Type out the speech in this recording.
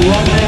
One